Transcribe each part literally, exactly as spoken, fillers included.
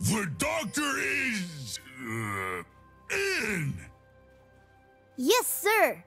The doctor is... Uh, in! Yes, sir!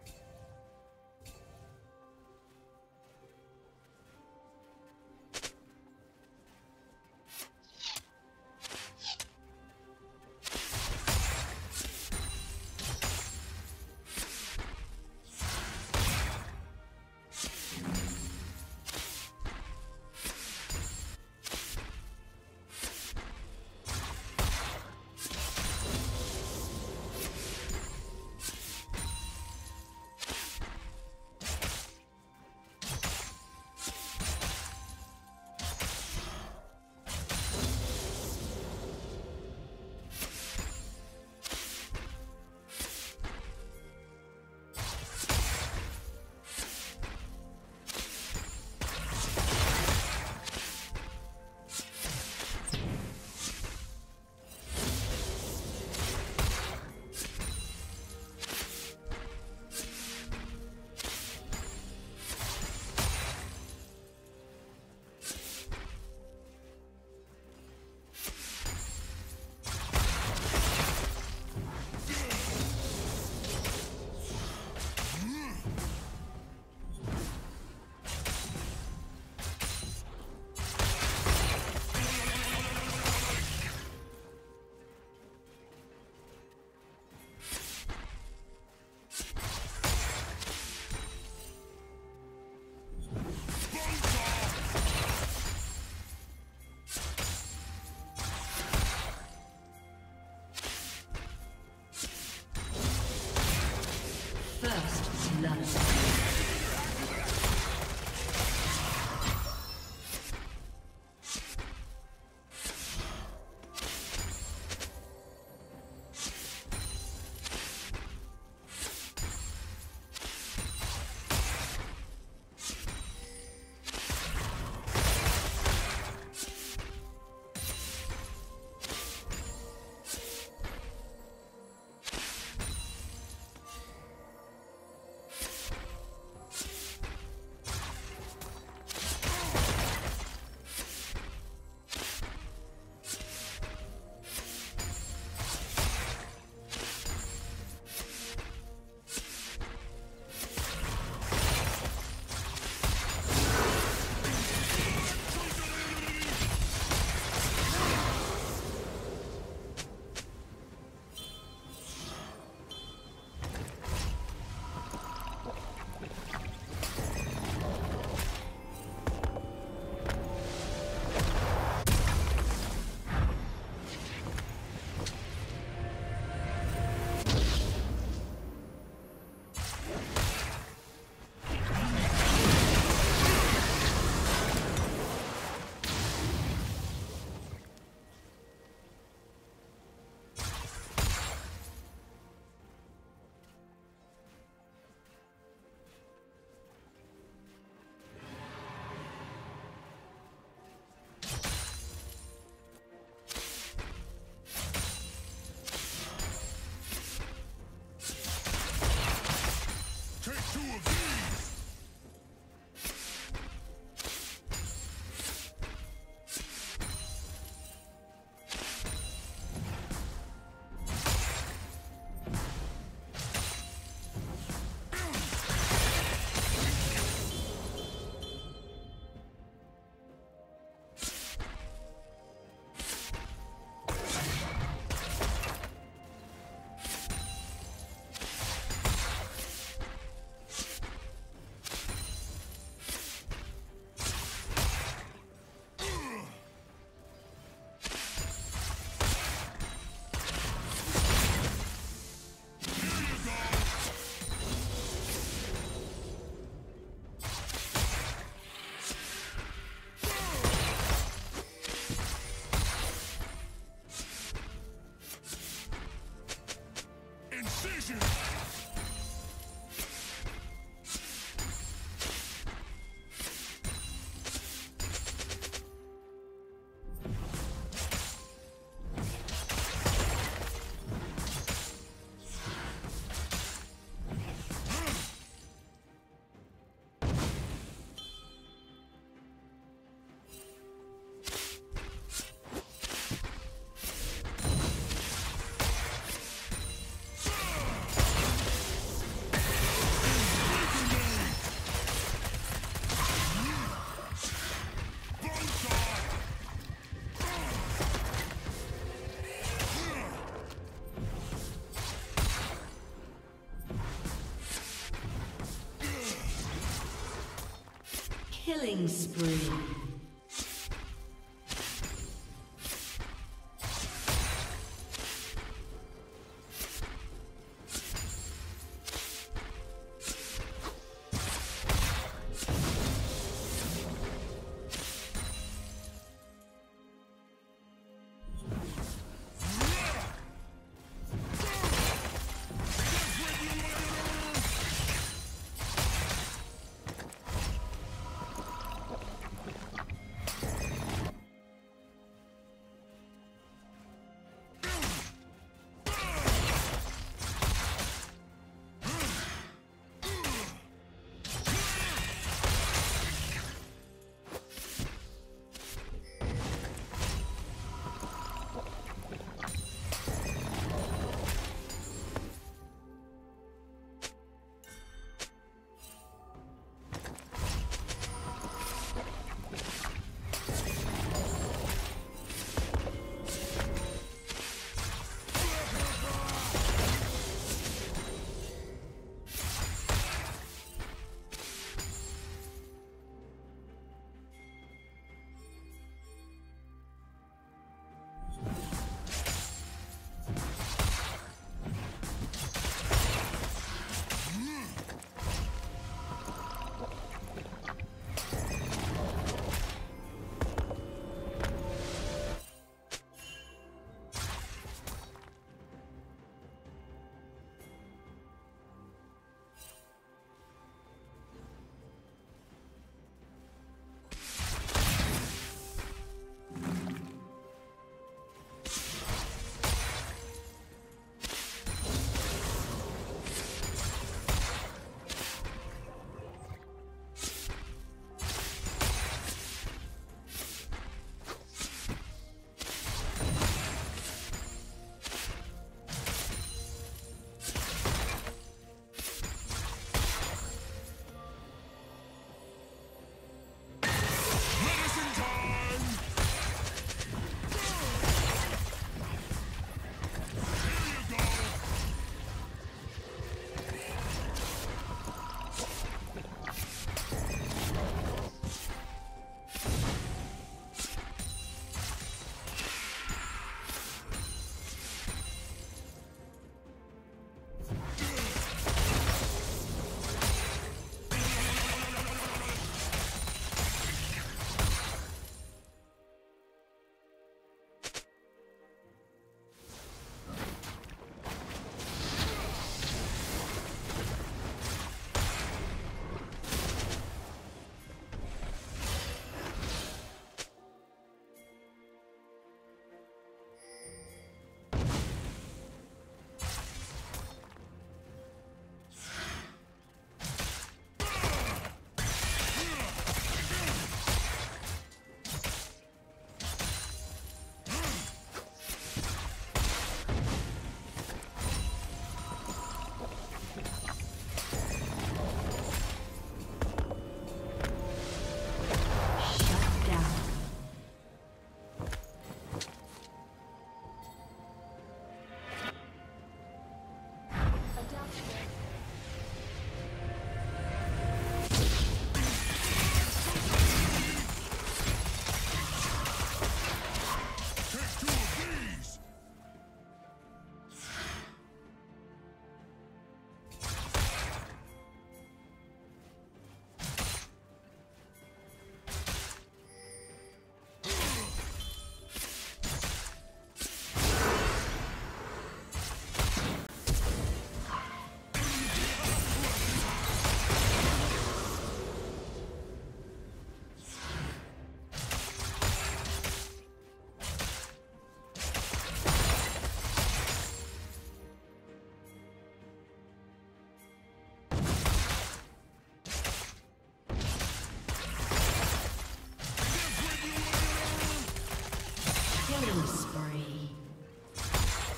Killing spree.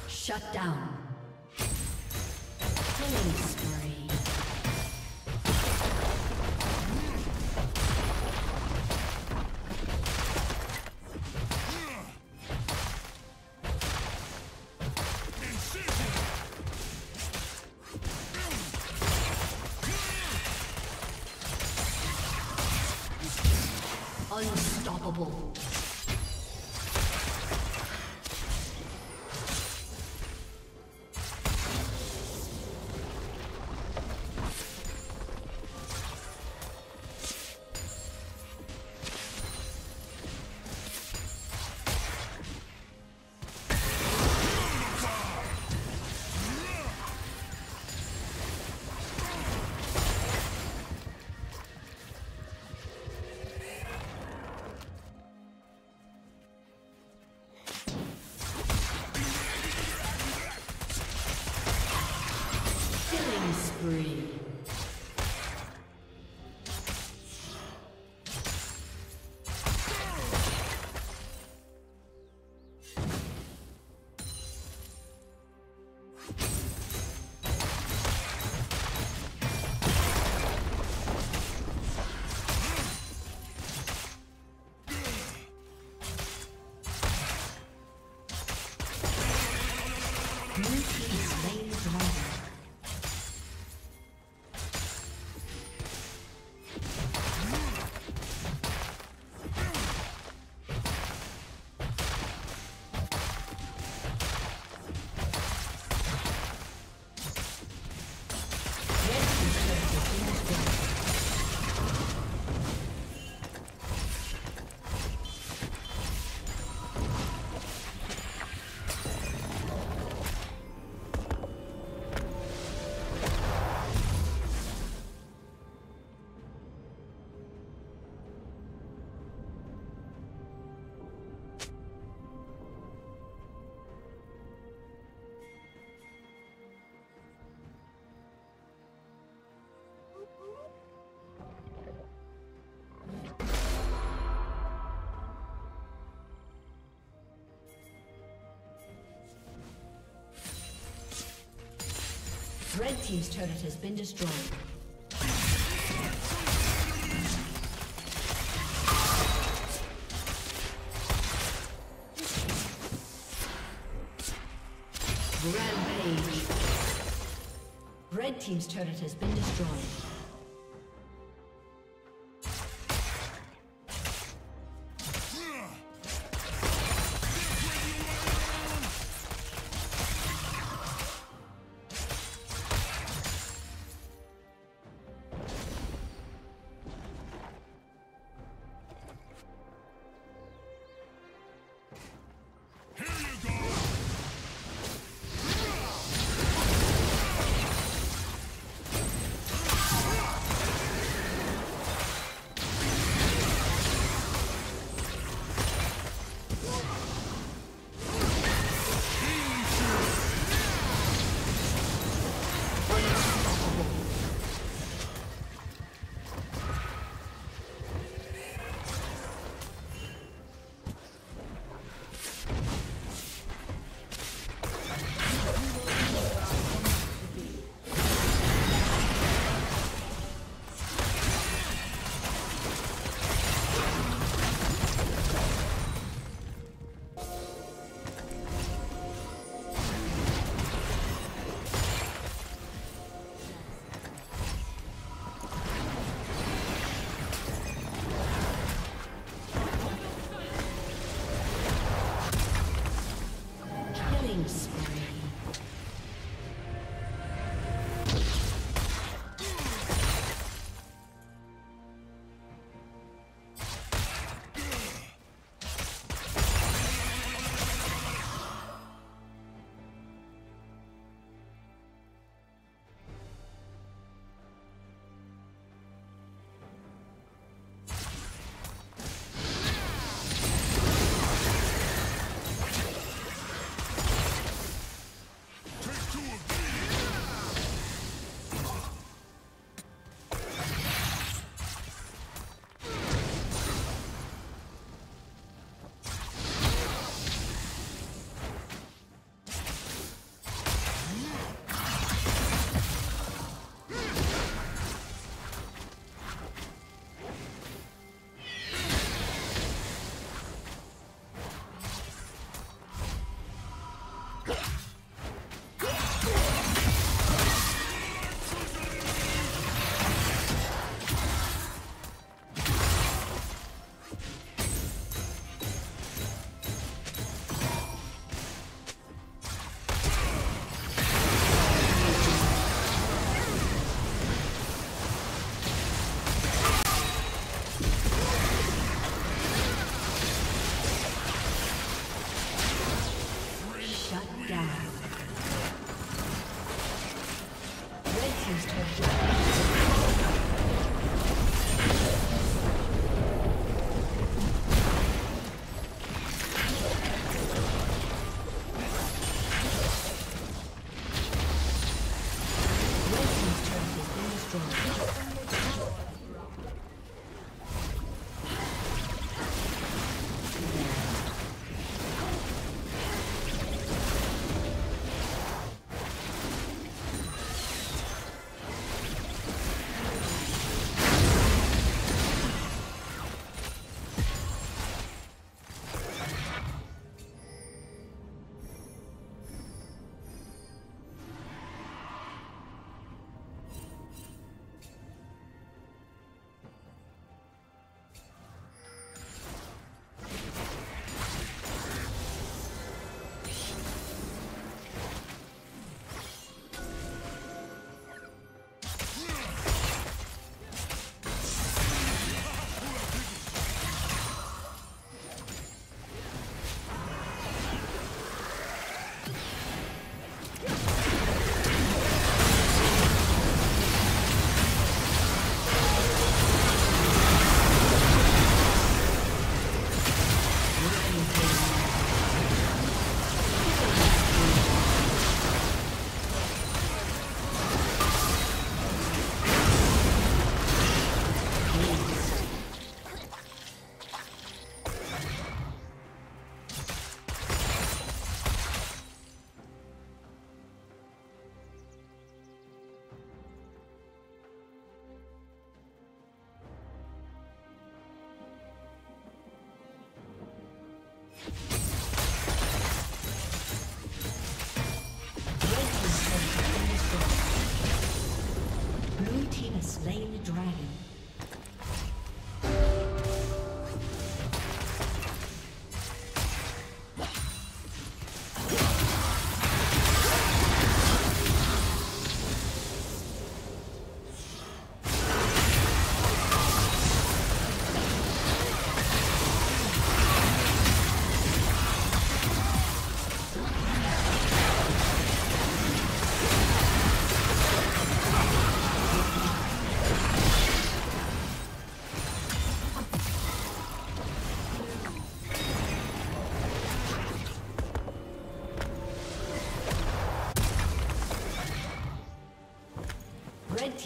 Shut down. Killing spree. Unstoppable. Red team's turret has been destroyed. Rampage. Red team's turret has been destroyed. Red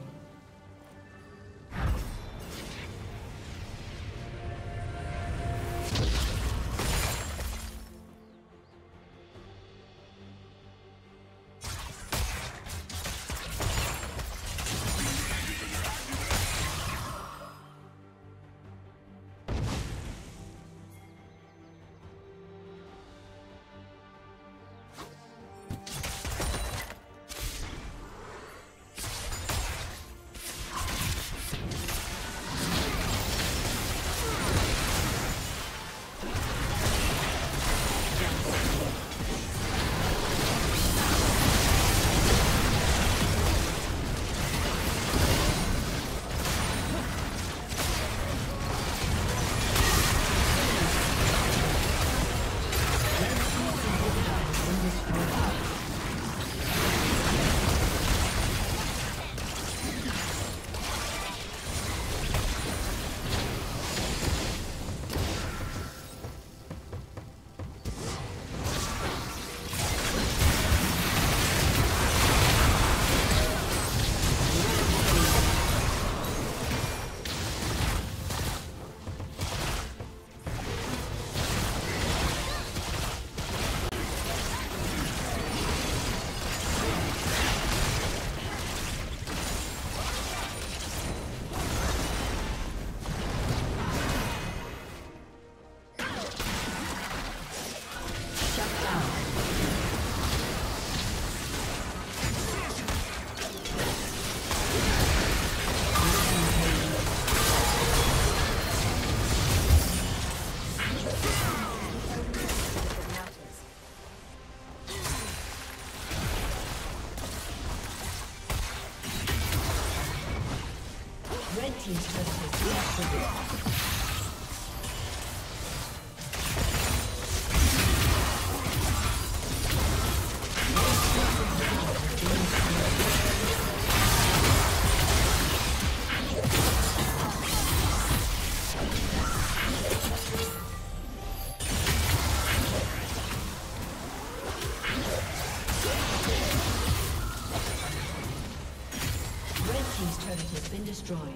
Destroyed.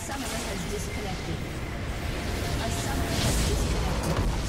summoner has disconnected. A summoner has disconnected.